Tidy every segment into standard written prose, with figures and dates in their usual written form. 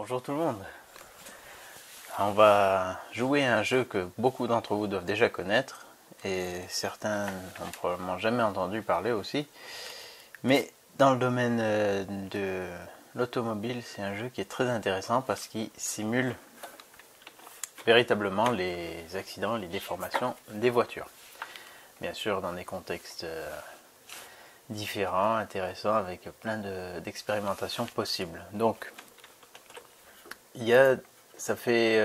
Bonjour tout le monde. On va jouer à un jeu que beaucoup d'entre vous doivent déjà connaître et certains n'ont probablement jamais entendu parler aussi. Mais dans le domaine de l'automobile, c'est un jeu qui est très intéressant parce qu'il simule véritablement les accidents, les déformations des voitures. Bien sûr dans des contextes différents, intéressants, avec plein d'expérimentations possibles. Donc ça fait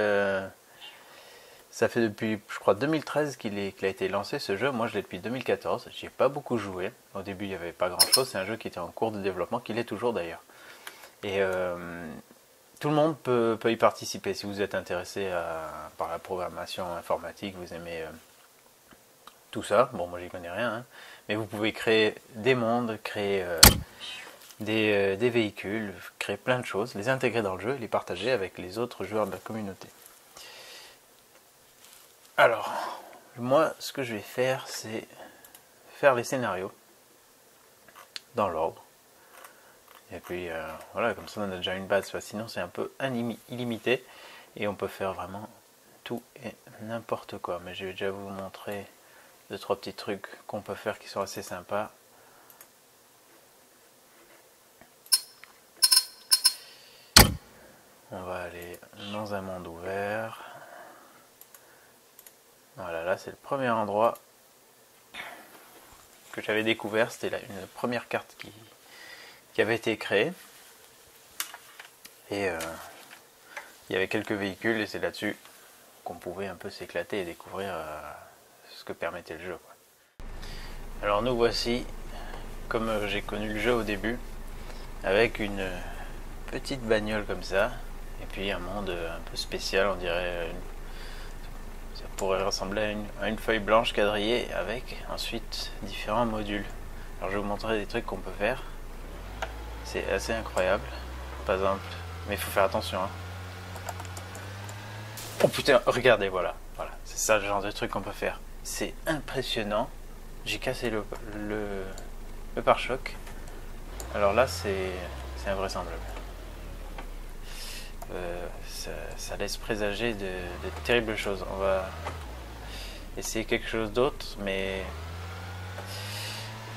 depuis, je crois, 2013 qu'il a été lancé ce jeu. Moi je l'ai depuis 2014, j'y ai pas beaucoup joué. Au début il n'y avait pas grand chose, c'est un jeu qui était en cours de développement, qui l'est toujours d'ailleurs. Et tout le monde peut y participer. Si vous êtes intéressé par la programmation informatique, vous aimez tout ça, bon moi j'y connais rien, hein. Mais vous pouvez créer des mondes, créer des véhicules, créer plein de choses, les intégrer dans le jeu et les partager avec les autres joueurs de la communauté. Alors, moi ce que je vais faire, c'est faire les scénarios dans l'ordre. Et puis voilà, comme ça on a déjà une base, sinon c'est un peu illimité et on peut faire vraiment tout et n'importe quoi. Mais je vais déjà vous montrer 2-3 petits trucs qu'on peut faire qui sont assez sympas. On va aller dans un monde ouvert. Voilà, là c'est le premier endroit que j'avais découvert. C'était une première carte qui avait été créée. Et il y avait quelques véhicules et c'est là-dessus qu'on pouvait un peu s'éclater et découvrir ce que permettait le jeu, quoi. Alors nous voici, comme j'ai connu le jeu au début, avec une petite bagnole comme ça. Et puis un monde un peu spécial, on dirait, ça pourrait ressembler à une feuille blanche quadrillée avec ensuite différents modules. Alors je vais vous montrer des trucs qu'on peut faire, c'est assez incroyable, par exemple, mais il faut faire attention, hein. Oh putain, regardez, voilà, c'est ça le genre de truc qu'on peut faire, c'est impressionnant. J'ai cassé le pare-choc, alors là c'est invraisemblable. Ça laisse présager de terribles choses. On va essayer quelque chose d'autre, mais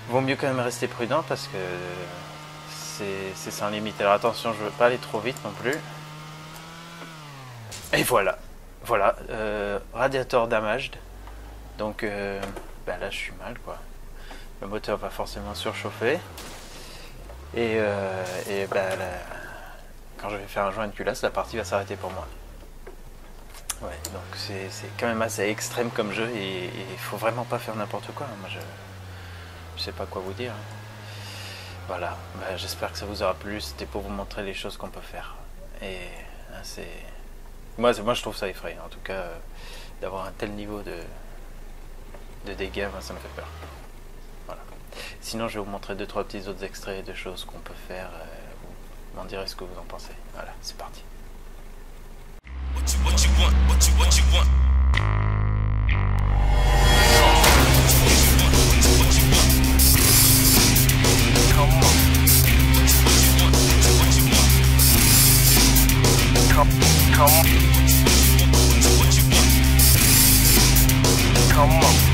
vaut mieux quand même rester prudent parce que c'est sans limite. Alors attention, je veux pas aller trop vite non plus. Et voilà, radiateur damaged. Donc là je suis mal, quoi. Le moteur va forcément surchauffer. Quand je vais faire un joint de culasse, la partie va s'arrêter pour moi. Ouais, donc c'est quand même assez extrême comme jeu et il faut vraiment pas faire n'importe quoi. Moi, je sais pas quoi vous dire. Voilà, j'espère que ça vous aura plu. C'était pour vous montrer les choses qu'on peut faire. Et hein, moi je trouve ça effrayant. En tout cas, d'avoir un tel niveau de dégâts, ça me fait peur. Voilà. Sinon, je vais vous montrer 2-3 petits autres extraits de choses qu'on peut faire. M'en direz ce que vous en pensez. Voilà, c'est parti. Come on.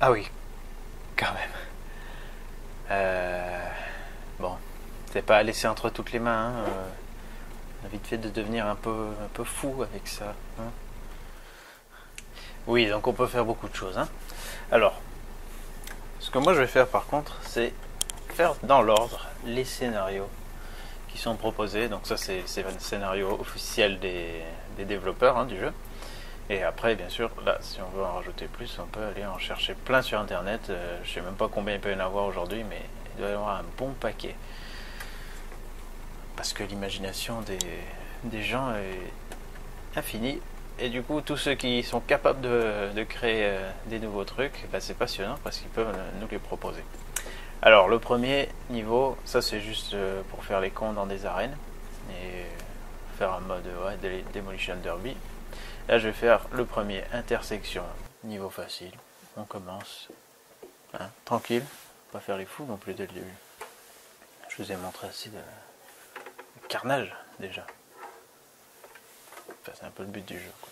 Ah oui, quand même. Bon, c'est pas à laisser entre toutes les mains. Hein. On a vite fait de devenir un peu fou avec ça. Hein. Oui, donc on peut faire beaucoup de choses. Hein. Alors, ce que moi je vais faire par contre, c'est faire dans l'ordre les scénarios qui sont proposés. Donc ça, c'est le scénario officiel des développeurs hein, du jeu. Et après, bien sûr, là, si on veut en rajouter plus, on peut aller en chercher plein sur Internet. Je sais même pas combien il peut y en avoir aujourd'hui, mais il doit y avoir un bon paquet. Parce que l'imagination des gens est infinie. Et du coup, tous ceux qui sont capables de créer des nouveaux trucs, ben, c'est passionnant parce qu'ils peuvent nous les proposer. Alors, le premier niveau, ça c'est juste pour faire les cons dans des arènes. Et faire un mode ouais, Demolition Derby. Là, je vais faire le premier, intersection, niveau facile. On commence, hein, tranquille, pas faire les fous non plus dès le début. Je vous ai montré assez de carnage déjà. Enfin, c'est un peu le but du jeu, quoi.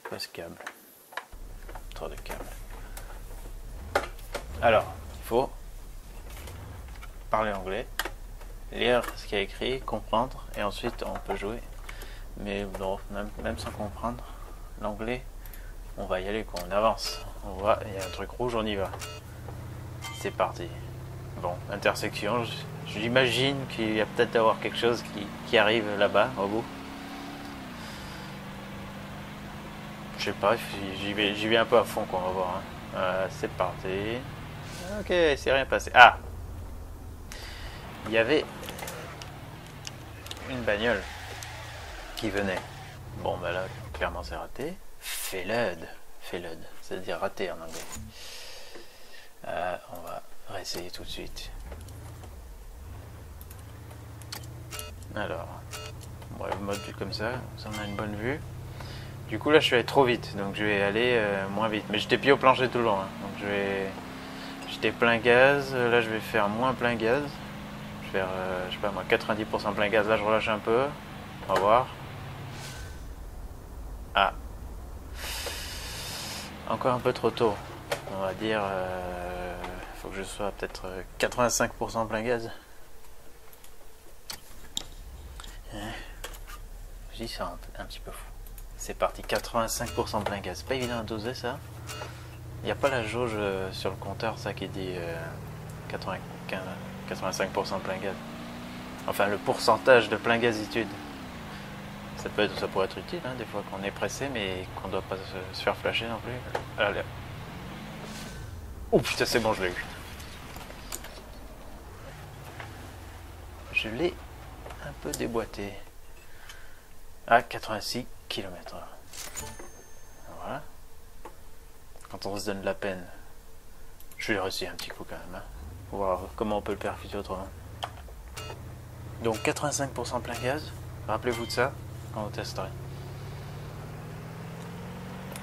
C'est quoi ce câble? Trop de câbles. Alors, il faut parler anglais, lire ce qu'il y a écrit, comprendre, et ensuite on peut jouer. Mais bon, même sans comprendre l'anglais, on va y aller quoi, on avance. On voit, il y a un truc rouge, on y va. C'est parti. Bon, intersection, j'imagine qu'il y a peut-être d'avoir quelque chose qui arrive là-bas, au bout. Je sais pas, j'y vais un peu à fond quoi, on va voir. Hein. C'est parti. Ok, c'est rien passé. Ah! Il y avait une bagnole. Qui venait. Bon bah là clairement c'est raté. Failed, c'est-à-dire raté en anglais. On va réessayer tout de suite. Alors, bon, mode vue comme ça, ça on a une bonne vue. Du coup là je suis allé trop vite, donc je vais aller moins vite. Mais j'étais pied au plancher tout le long, hein, donc j'étais plein gaz. Là je vais faire moins plein gaz. Je vais faire je sais pas moi 90% plein gaz. Là je relâche un peu. On va voir. Ah, encore un peu trop tôt. On va dire, faut que je sois peut-être 85% plein gaz. Je dis ça un petit peu fou. C'est parti, 85% plein gaz. Pas évident à doser ça. Il n'y a pas la jauge sur le compteur ça qui dit 85% plein gaz. Enfin le pourcentage de plein gazitude. Ça pourrait être utile, hein, des fois qu'on est pressé, mais qu'on ne doit pas se faire flasher non plus. Allez. Oh putain, c'est bon, je l'ai eu. Je l'ai un peu déboîté. À 86 km/h. Voilà. Quand on se donne de la peine. Je vais réussir un petit coup quand même. Hein, pour voir comment on peut le percuter autrement. Donc 85% plein gaz. Rappelez-vous de ça. On testerait.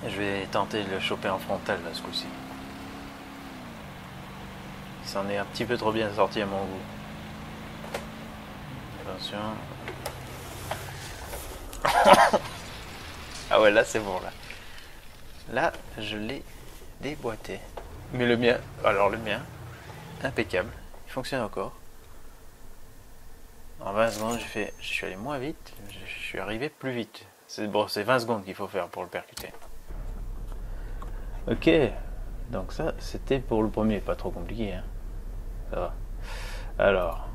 Je vais tenter de le choper en frontal là ce coup-ci. Il s'en est un petit peu trop bien sorti à mon goût. Attention. Ah ouais là c'est bon là. Là je l'ai déboîté. Mais le mien, alors le mien, impeccable. Il fonctionne encore. En 20 secondes, je suis allé moins vite, je suis arrivé plus vite. C'est bon, c'est 20 secondes qu'il faut faire pour le percuter. Ok, donc ça, c'était pour le premier, pas trop compliqué. Hein. Ça va. Alors,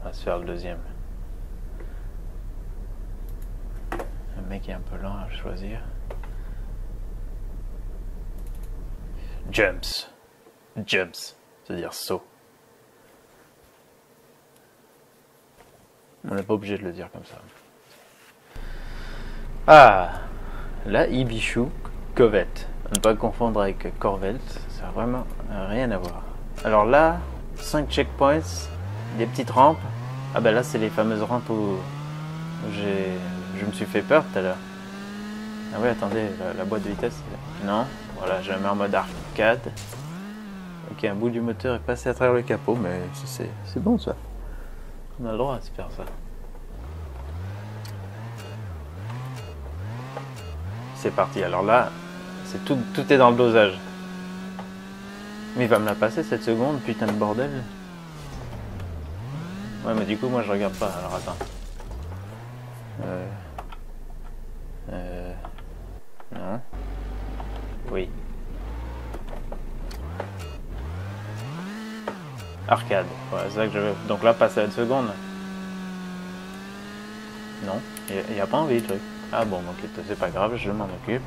on va se faire le deuxième. Le mec est un peu lent à choisir. Jumps, c'est-à-dire saut. On n'est pas obligé de le dire comme ça. Ah, la Ibishu Covet. Ne pas confondre avec Corvette, ça n'a vraiment rien à voir. Alors là, 5 checkpoints, des petites rampes. Ah ben là, c'est les fameuses rampes où je me suis fait peur tout à l'heure. Ah oui, attendez, la boîte de vitesse. Non, voilà, je la mets en mode arcade. Ok, un bout du moteur est passé à travers le capot, mais c'est bon ça. On a le droit de se faire ça. C'est parti. Alors là, c'est tout est dans le dosage. Mais il va me la passer cette seconde, putain de bordel. Ouais, mais du coup, moi je regarde pas. Alors attends. Non. Oui. Arcade. Voilà, c'est ça que je veux. Donc là, passer à une seconde. Non, il n'y a pas envie le truc. Ah bon, ok, c'est pas grave, je m'en occupe.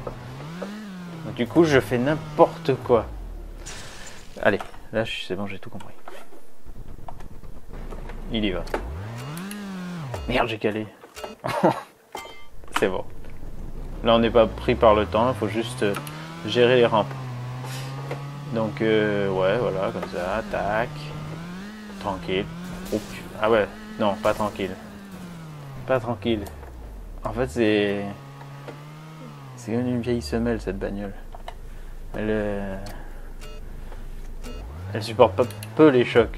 Donc, du coup, je fais n'importe quoi. Allez, là, c'est bon, j'ai tout compris. Il y va. Merde, j'ai calé. C'est bon. Là, on n'est pas pris par le temps, il faut juste gérer les rampes. Donc, ouais, voilà, comme ça, tac. Tranquille. Oups. Ah ouais, non, pas tranquille. Pas tranquille. En fait, c'est comme une vieille semelle, cette bagnole. Elle supporte pas peu les chocs.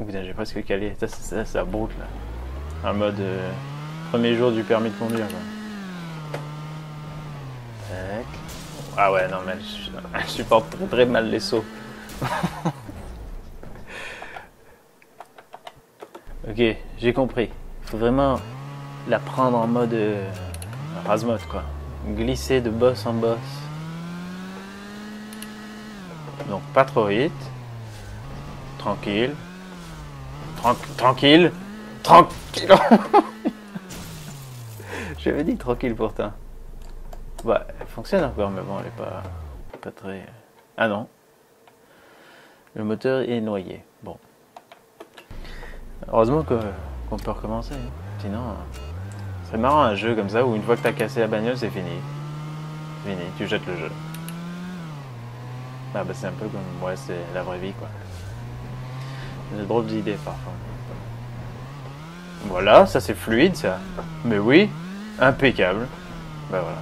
Oh putain, j'ai presque calé. Ça broute, là. En mode premier jour du permis de conduire, quoi. Ah ouais, non, mais elle supporte très mal les sauts. Ok, j'ai compris. Faut vraiment la prendre en mode rasmode, quoi. Glisser de bosse en bosse. Donc, pas trop vite. Tranquille. Tranquille. Tranquille. J'avais dit tranquille pourtant. Bah, elle fonctionne encore, mais bon, elle est pas très... Ah non. Le moteur est noyé. Bon. Heureusement qu'on peut recommencer. Sinon, c'est marrant un jeu comme ça où une fois que t'as cassé la bagnole, c'est fini. C'est fini, tu jettes le jeu. Ah bah c'est un peu comme... Ouais, c'est la vraie vie, quoi. J'ai de drôles d'idées, parfois. Voilà, ça c'est fluide, ça. Mais oui, impeccable. Bah voilà.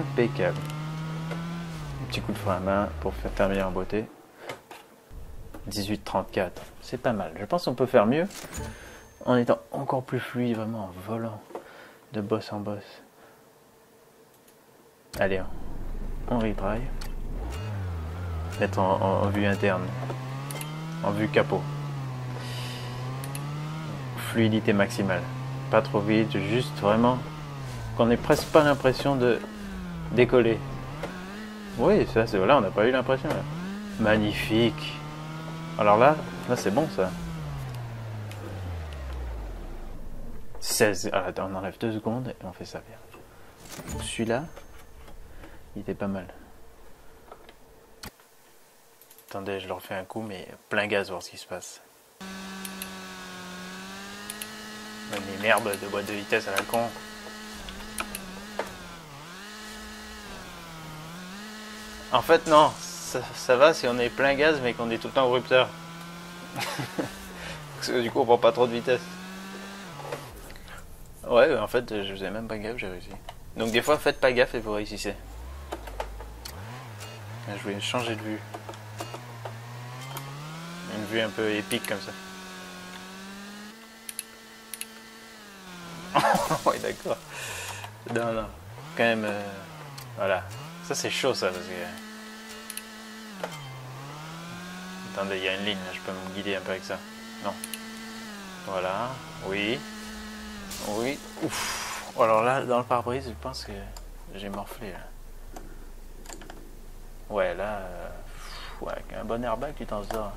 Impeccable. Un petit coup de frein à main pour faire terminer en beauté. 18,34. C'est pas mal. Je pense qu'on peut faire mieux en étant encore plus fluide, vraiment en volant de bosse en bosse. Allez, on retraille. Mettre en vue interne. En vue capot. Fluidité maximale. Pas trop vite, juste vraiment qu'on n'ait presque pas l'impression de décoller. Oui, ça c'est voilà, on n'a pas eu l'impression. Magnifique. Alors là c'est bon ça. 16. Alors, attends, on enlève 2 secondes et on fait ça bien. Celui-là, il était pas mal. Attendez, je leur fais un coup, mais plein gaz, voir ce qui se passe. Mais merde, de boîte de vitesse à la con. En fait, non, ça va si on est plein gaz, mais qu'on est tout le temps au rupteur. Parce que du coup, on prend pas trop de vitesse. Ouais, en fait, je faisais même pas gaffe, j'ai réussi. Donc des fois, faites pas gaffe et vous réussissez. Je voulais changer de vue. Une vue un peu épique comme ça. Ouais, d'accord. Non, non. Quand même, voilà. Ça c'est chaud ça parce que... Attendez, il y a une ligne, je peux me guider un peu avec ça. Non. Voilà, oui. Oui. Ouf. Alors là, dans le pare-brise, je pense que j'ai morflé là. Ouais, là... Ouais, avec un bon airbag, tu t'en sors.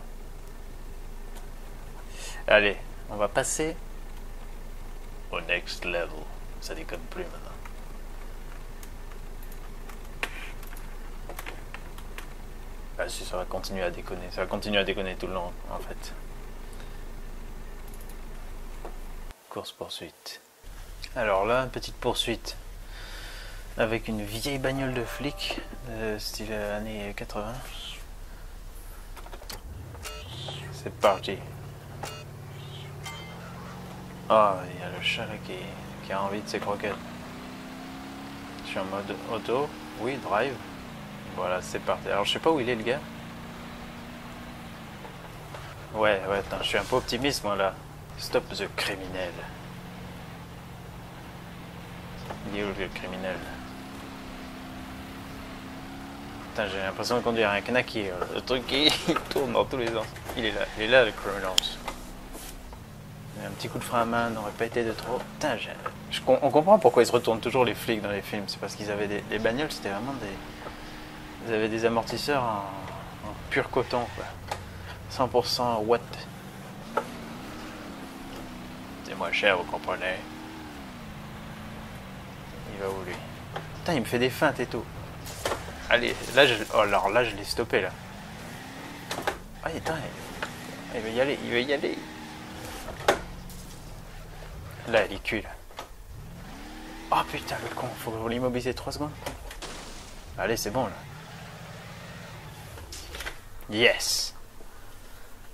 Allez, on va passer au next level. Ça déconne plus maintenant. Ah si, ça va continuer à déconner. Ça va continuer à déconner tout le long, en fait. Course-poursuite. Alors là, une petite poursuite. Avec une vieille bagnole de flic, style années 80. C'est parti. Ah, il y a le chat là qui a envie de ses croquettes. Je suis en mode auto. Oui, drive. Voilà, c'est parti. Alors, je sais pas où il est, le gars. Ouais, attends, je suis un peu optimiste, moi, là. Stop the criminel. Il est où, le criminel? Putain, j'ai l'impression de conduire un Kanaki. Le truc qui tourne dans tous les sens. Il est là le Criminals. Un petit coup de frein à main n'aurait pas été de trop. Putain, on comprend pourquoi ils se retournent toujours les flics dans les films. C'est parce qu'ils avaient des bagnoles, c'était vraiment des. Ils avaient des amortisseurs en pur coton, quoi. 100% watt. C'est moins cher, vous comprenez. Il va où lui? Putain, il me fait des feintes et tout. Allez, là je. Oh, alors là je l'ai stoppé là. Ah, putain, il veut y aller, il veut y aller. Là, il est cuit là. Oh putain, le con, faut que vous l'immobilisez 3 secondes. Allez, c'est bon là. Yes!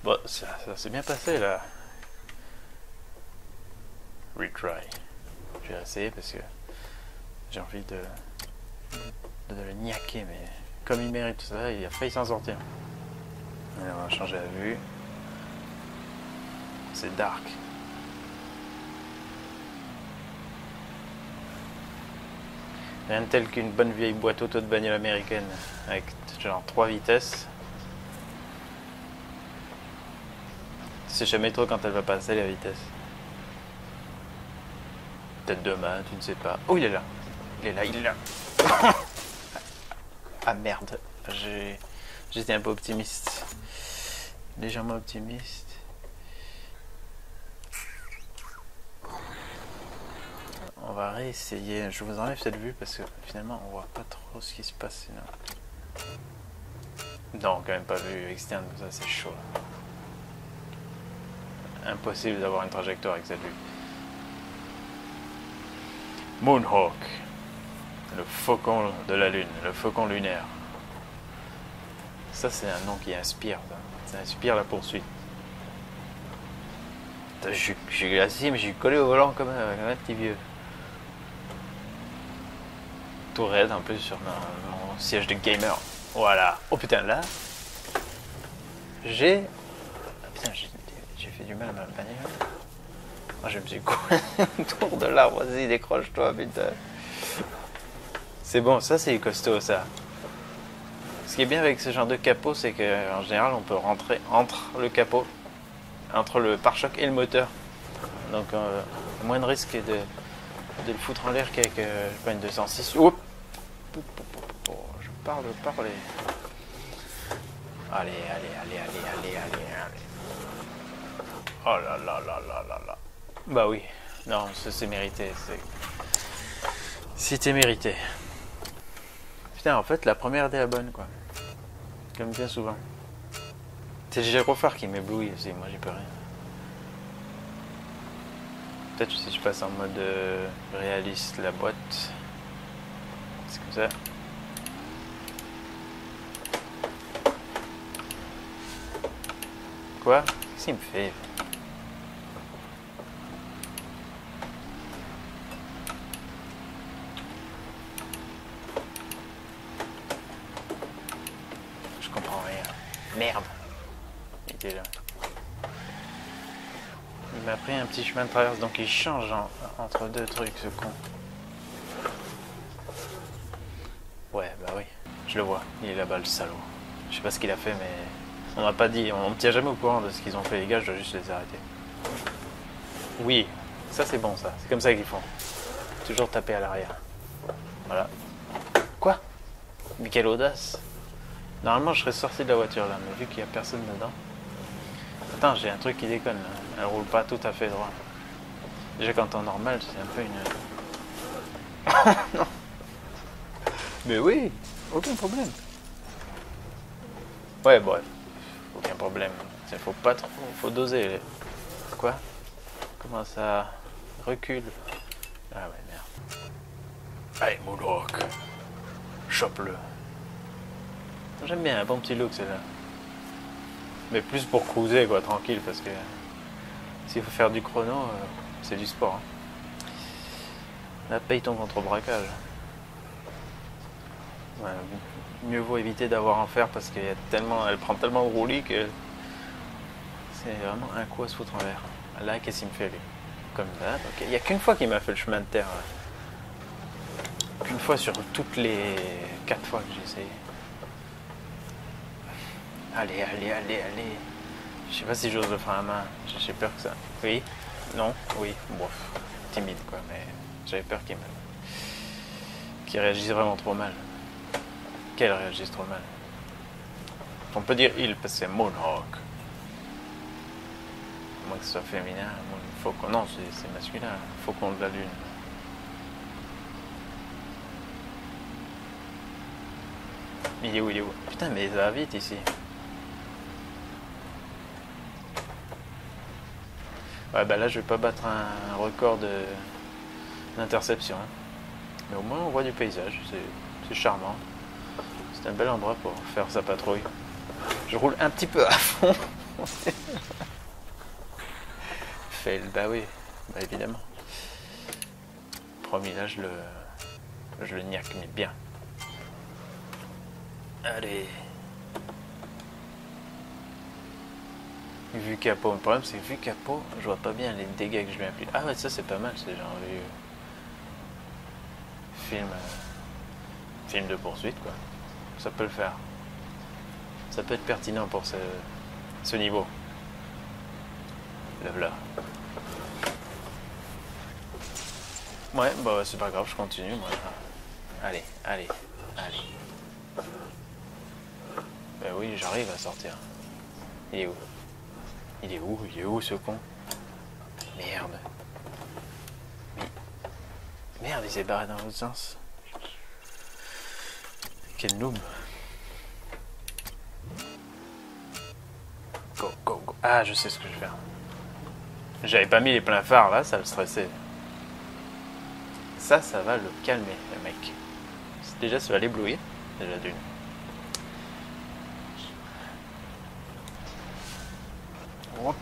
Bon, ça s'est bien passé là. Retry. Je vais essayer parce que j'ai envie de le niaquer, mais comme il mérite tout ça, il a failli s'en sortir. Allez, on va changer la vue. C'est dark. Rien de tel qu'une bonne vieille boîte auto de bagnole américaine avec genre 3 vitesses. Tu sais jamais trop quand elle va passer la vitesse. Peut-être demain, tu ne sais pas. Oh, il est là. Il est là, il est là. Ah merde, j'étais un peu optimiste. Légèrement optimiste. On va réessayer. Je vous enlève cette vue parce que finalement on voit pas trop ce qui se passe sinon. Non, quand même pas vue externe, ça c'est chaud. Impossible d'avoir une trajectoire avec cette vue. Moonhawk. Le faucon de la lune, le faucon lunaire. Ça c'est un nom qui inspire, ça inspire la poursuite. Je suis glacé, mais je suis collé au volant comme un petit vieux. Tout raide en plus sur mon siège de gamer. Voilà. Oh putain, là. J'ai. Ah putain, j'ai fait du mal à ma bagnole. Oh, je me suis coupé autour de l'arbre. Vas-y, décroche-toi, putain. C'est bon, ça c'est costaud ça. Ce qui est bien avec ce genre de capot, c'est qu'en général on peut rentrer entre le capot, entre le pare-choc et le moteur. Donc moins de risque de le foutre en l'air qu'avec une 206. Oups. Je parle, parler. Allez, allez, allez, allez, allez, allez, allez. Oh là là là là là là. Bah oui. Non, c'est mérité. C'était mérité. Putain, en fait, la première était la bonne, quoi. Comme bien souvent. C'est le gyrophare qui m'éblouit aussi, moi j'ai peur. Peut-être si je passe en mode réaliste la boîte. C'est comme ça. Quoi? Qu'est-ce qu'il me fait? Je comprends rien. Merde! Là. Il m'a pris un petit chemin de traverse, donc il change entre deux trucs, ce con. Ouais, bah oui, je le vois, il est là-bas le salaud. Je sais pas ce qu'il a fait, mais on n'a pas dit, on ne tient jamais au courant de ce qu'ils ont fait, les gars, je dois juste les arrêter. Oui, ça c'est bon, ça, c'est comme ça qu'ils font. Toujours taper à l'arrière. Voilà. Quoi? Mais quelle audace! Normalement, je serais sorti de la voiture là, mais vu qu'il n'y a personne dedans. Attends, j'ai un truc qui déconne là. Elle roule pas tout à fait droit. Déjà qu'en temps normal, c'est un peu une... Non. Mais oui, aucun problème. Ouais, bref. Aucun problème. Faut pas trop... Faut doser. Les... Quoi? Comment ça... Recule. Ah ouais, merde. Allez, Moonhawk. Chope-le. J'aime bien, un bon petit look, c'est là. Mais plus pour cruiser, quoi, tranquille, parce que s'il faut faire du chrono, c'est du sport. Hein. Là, paye ton contre-braquage. Ouais, mieux vaut éviter d'avoir en faire parce qu'elle prend tellement au roulis que c'est vraiment un coup à se foutre en l'air. Là, qu'est-ce qu'il me fait, lui? Comme ça, donc, il n'y a qu'une fois qu'il m'a fait le chemin de terre. Qu'une fois sur toutes les 4 fois que j'ai essayé. Allez, allez, allez, allez. Je sais pas si j'ose le faire à la main. J'ai peur que ça... Oui. Non. Oui. Bon, timide, quoi. Mais j'avais peur qu'il réagisse vraiment trop mal. Qu'elle réagisse trop mal. On peut dire il, parce que c'est Moonhawk. À moins que ce soit féminin. Faut qu'on... Non, c'est masculin. Faucon de la lune. Il est où, il est où? Putain, mais ça va vite ici. Ouais, bah là, je vais pas battre un record d'interception. Hein. Mais au moins, on voit du paysage. C'est charmant. C'est un bel endroit pour faire sa patrouille. Je roule un petit peu à fond. Fail, bah oui. Bah évidemment. Promis, là, je le niaque, mais bien. Allez. Vu capot, le problème c'est que vu capot, je vois pas bien les dégâts que je lui applique. Ah ouais, ça c'est pas mal, c'est genre vu film de poursuite quoi. Ça peut le faire. Ça peut être pertinent pour ce niveau. Le voilà. Ouais, bah c'est pas grave, je continue moi. Allez, allez, allez. Ben oui, j'arrive à sortir. Il est où? Il est où? Il est où ce con? Merde. Mais... Merde, il s'est barré dans l'autre sens. Quel noob. Go, go, go. Ah, je sais ce que je vais faire. J'avais pas mis les pleins phares là, ça le stressait. Ça va le calmer, le mec. Déjà, ça va l'éblouir. Déjà d'une. Oh,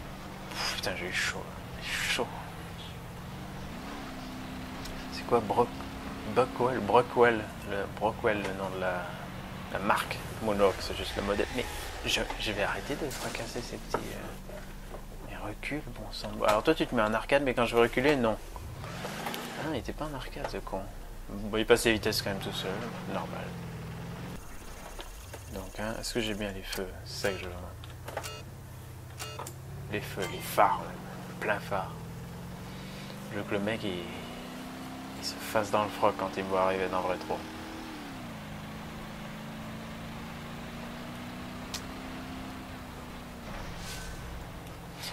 putain, j'ai eu chaud. C'est quoi Brockwell, le nom de la marque Moonhawk, c'est juste le modèle. Mais je vais arrêter de fracasser ces petits... Mais recule, bon sang. Alors toi, tu te mets en arcade, mais quand je veux reculer, non. Ah, il était pas en arcade, ce con. Bon, il passe les vitesses quand même tout seul. Normal. Donc, hein, est-ce que j'ai bien les feux? C'est ça que je veux. Les feux, les phares, même. Plein phare. Je veux que le mec, il se fasse dans le froc quand il voit arriver dans le rétro.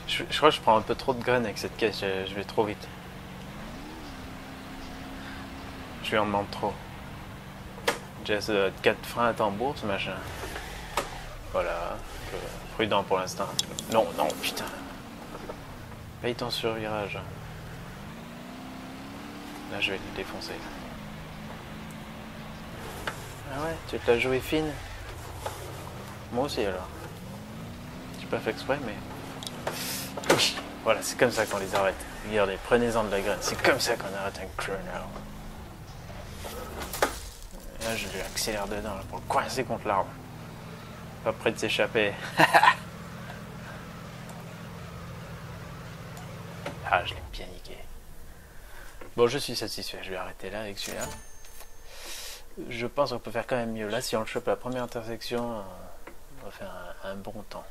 Je crois que je prends un peu trop de graines avec cette caisse, je vais trop vite. Je lui en demande trop. Déjà, ça doit être 4 freins à tambour, ce machin. Voilà, prudent pour l'instant. Non, non, putain. Paye ton survirage. Là, je vais te défoncer. Ah ouais, tu te la joues fine. Moi aussi, alors. J'ai pas fait exprès, mais... Voilà, c'est comme ça qu'on les arrête. Regardez, prenez-en de la graine. C'est comme ça qu'on arrête un crooner. Là, je lui accélère dedans là, pour le coincer contre l'arbre. Pas près de s'échapper. Ah, je l'ai bien niqué. Bon, je suis satisfait. Je vais arrêter là avec celui-là. Je pense qu'on peut faire quand même mieux. Là, si on le chope à la première intersection, on va faire un bon temps.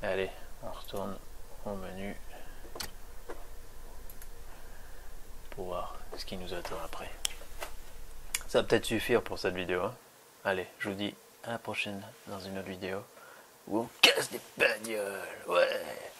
Allez, on retourne au menu pour voir ce qui nous attend après. Ça va peut-être suffire pour cette vidéo. Hein. Allez, je vous dis à la prochaine dans une autre vidéo où on casse des bagnoles. Ouais.